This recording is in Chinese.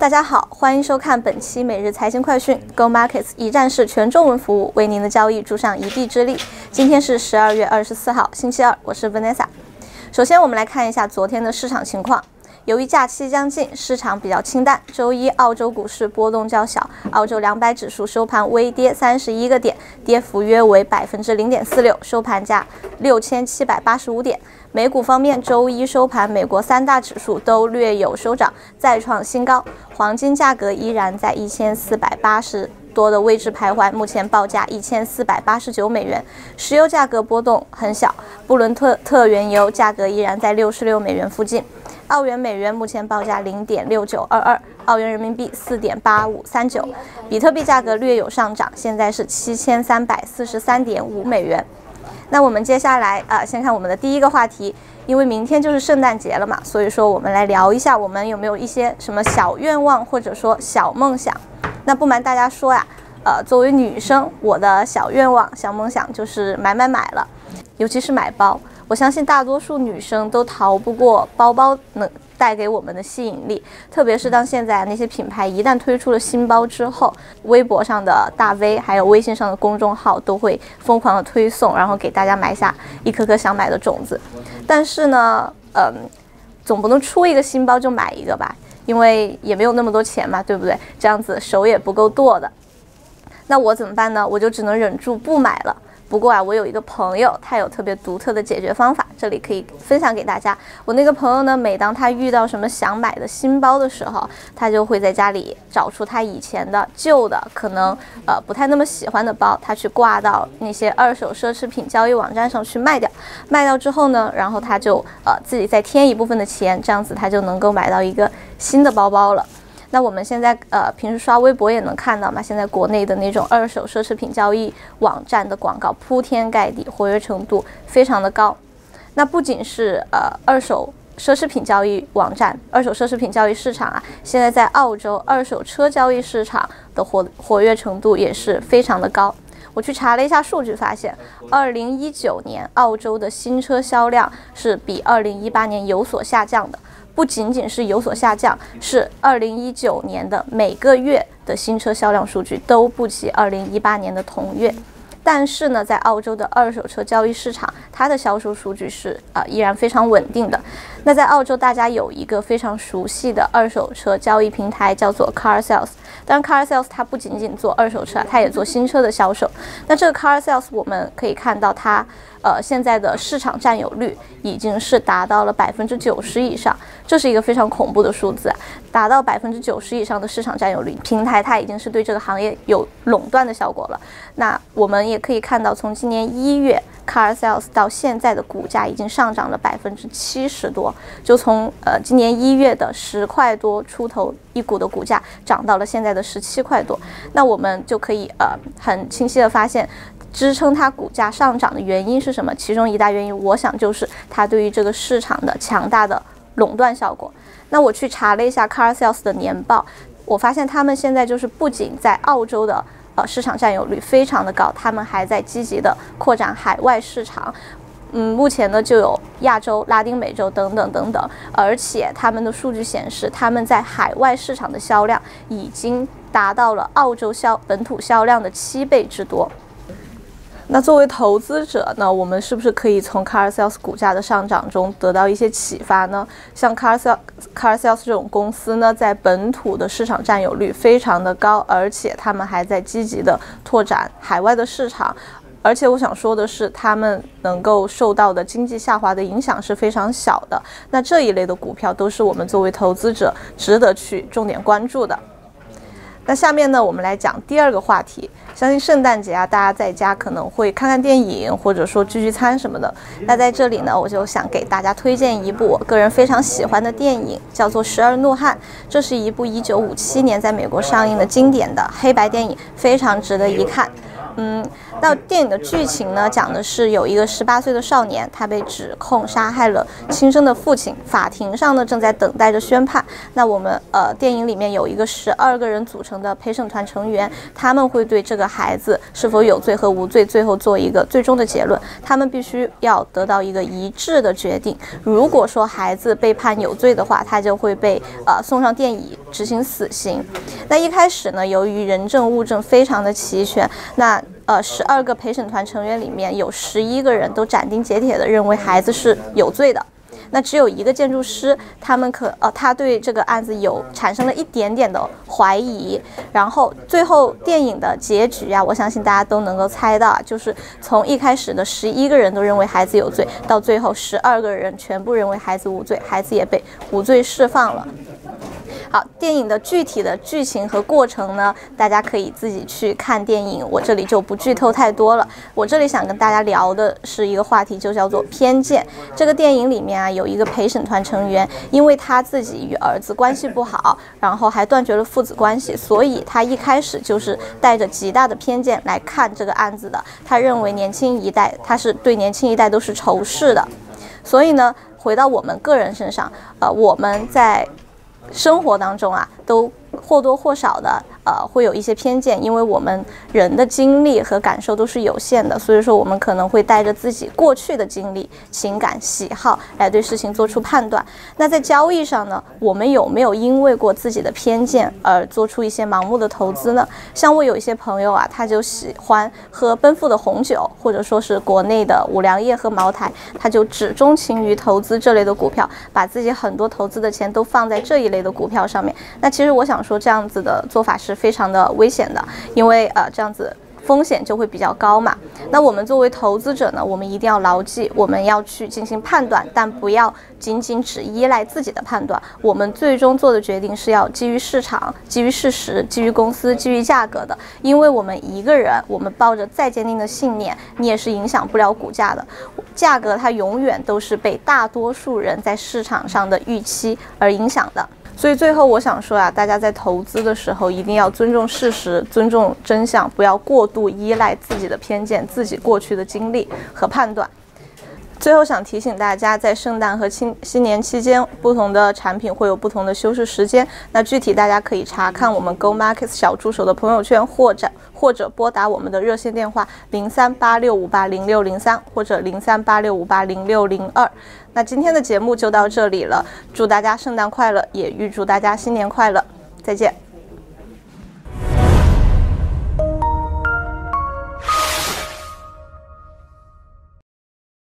大家好，欢迎收看本期每日财经快讯 ，GO Markets 一站式全中文服务为您的交易助上一臂之力。今天是12月24号，星期二，我是 Vanessa。首先，我们来看一下昨天的市场情况。由于假期将近，市场比较清淡。周一，澳洲股市波动较小，澳洲200指数收盘微跌31个点，跌幅约为 0.46%， 收盘价6785点。美股方面，周一收盘，美国三大指数都略有收涨，再创新高。黄金价格依然在1480多的位置徘徊，目前报价$1489。石油价格波动很小，布伦特原油价格依然在$66附近。澳元美元目前报价$0.6922，澳元人民币$4.8539。比特币价格略有上涨，现在是$7343.5。那我们接下来先看我们的第一个话题，因为明天就是圣诞节了嘛，所以说我们来聊一下，我们有没有一些什么小愿望或者说小梦想？那不瞒大家说呀，作为女生，我的小愿望、小梦想就是买了，尤其是买包。我相信大多数女生都逃不过包包能带给我们的吸引力，特别是当现在那些品牌一旦推出了新包之后，微博上的大 V 还有微信上的公众号都会疯狂的推送，然后给大家埋下一颗颗想买的种子。但是呢，总不能出一个新包就买一个吧，因为也没有那么多钱嘛，对不对？这样子手也不够剁的。那我怎么办呢？我就只能忍住不买了。不过啊，我有一个朋友，他有特别独特的解决方法，这里可以分享给大家。我那个朋友呢，每当他遇到什么想买的新包的时候，他就会在家里找出他以前的旧的，可能不太那么喜欢的包，他去挂到那些二手奢侈品交易网站上去卖掉。卖掉之后呢，然后他就自己再添一部分的钱，这样子他就能够买到一个新的包包了。那我们现在平时刷微博也能看到嘛，现在国内的那种二手奢侈品交易网站的广告铺天盖地，活跃程度非常的高。那不仅是二手奢侈品交易网站，二手奢侈品交易市场啊，现在在澳洲二手车交易市场的活跃程度也是非常的高。我去查了一下数据，发现2019年澳洲的新车销量是比2018年有所下降的。不仅仅是有所下降，是2019年的每个月的新车销量数据都不及2018年的同月。但是呢，在澳洲的二手车交易市场，它的销售数据是依然非常稳定的。那在澳洲，大家有一个非常熟悉的二手车交易平台，叫做 Carsales。当然 ，Carsales 它不仅仅做二手车，它也做新车的销售。那这个 Carsales 我们可以看到它，现在的市场占有率已经是达到了90%以上，这是一个非常恐怖的数字。达到90%以上的市场占有率，平台它已经是对这个行业有垄断的效果了。那我们也可以看到，从今年1月 Carsales 到现在的股价已经上涨了70%多，就从今年1月的10块多出头一股的股价，涨到了现在的17块多。那我们就可以很清晰的发现，支撑它股价上涨的原因是什么？其中一大原因，我想就是它对于这个市场的强大的垄断效果。那我去查了一下 Carsales 的年报，我发现他们现在就是不仅在澳洲的市场占有率非常的高，他们还在积极的扩展海外市场。目前呢就有亚洲、拉丁美洲等等，而且他们的数据显示，他们在海外市场的销量已经达到了澳洲本土销量的7倍之多。那作为投资者呢，我们是不是可以从 Carsales 股价的上涨中得到一些启发呢？像 Carsales 这种公司呢，在本土的市场占有率非常的高，而且他们还在积极的拓展海外的市场。而且我想说的是，他们能够受到的经济下滑的影响是非常小的。那这一类的股票都是我们作为投资者值得去重点关注的。那下面呢，我们来讲第二个话题。相信圣诞节啊，大家在家可能会看看电影，或者说聚聚餐什么的。那在这里呢，我就想给大家推荐一部我个人非常喜欢的电影，叫做《十二怒汉》。这是一部1957年在美国上映的经典的黑白电影，非常值得一看。嗯，那电影的剧情呢，讲的是有一个18岁的少年，他被指控杀害了亲生的父亲，法庭上呢正在等待着宣判。那我们电影里面有一个12个人组成的陪审团成员，他们会对这个孩子是否有罪和无罪最后做一个最终的结论，他们必须要得到一个一致的决定。如果说孩子被判有罪的话，他就会被送上电椅执行死刑。那一开始呢，由于人证物证非常的齐全，那12个陪审团成员里面有11个人都斩钉截铁地认为孩子是有罪的。那只有一个建筑师，他对这个案子产生了一点点的怀疑。然后最后电影的结局啊，我相信大家都能够猜到，就是从一开始的11个人都认为孩子有罪，到最后12个人全部认为孩子无罪，孩子也被无罪释放了。好，电影的具体的剧情和过程呢，大家可以自己去看电影，我这里就不剧透太多了。我这里想跟大家聊的是一个话题，就叫做偏见。这个电影里面啊，有一个陪审团成员，因为他自己与儿子关系不好，然后还断绝了父子关系，所以他一开始就是带着极大的偏见来看这个案子的。他认为他对年轻一代都是仇视的。所以呢，回到我们个人身上，我们在生活当中啊，都或多或少的会有一些偏见，因为我们人的经历和感受都是有限的，所以说我们可能会带着自己过去的经历、情感、喜好来对事情做出判断。那在交易上呢，我们有没有因为过自己的偏见而做出一些盲目的投资呢？像我有一些朋友啊，他就喜欢喝奔富的红酒，或者说是国内的五粮液和茅台，他就只钟情于投资这类的股票，把自己很多投资的钱都放在这一类的股票上面。那其实我想说，这样子的做法是非常的危险的，因为这样子风险就会比较高嘛。那我们作为投资者呢，我们一定要牢记，我们要去进行判断，但不要仅仅只依赖自己的判断。我们最终做的决定是要基于市场、基于事实、基于公司、基于价格的。因为我们一个人，我们抱着再坚定的信念，你也是影响不了股价的。价格它永远都是被大多数人在市场上的预期而影响的。所以最后我想说啊，大家在投资的时候一定要尊重事实，尊重真相，不要过度依赖自己的偏见、自己过去的经历和判断。最后想提醒大家，在圣诞和新年期间，不同的产品会有不同的休市时间。那具体大家可以查看我们 GO Markets 小助手的朋友圈，或者拨打我们的热线电话0386580603或者0386580602。那今天的节目就到这里了，祝大家圣诞快乐，也预祝大家新年快乐，再见。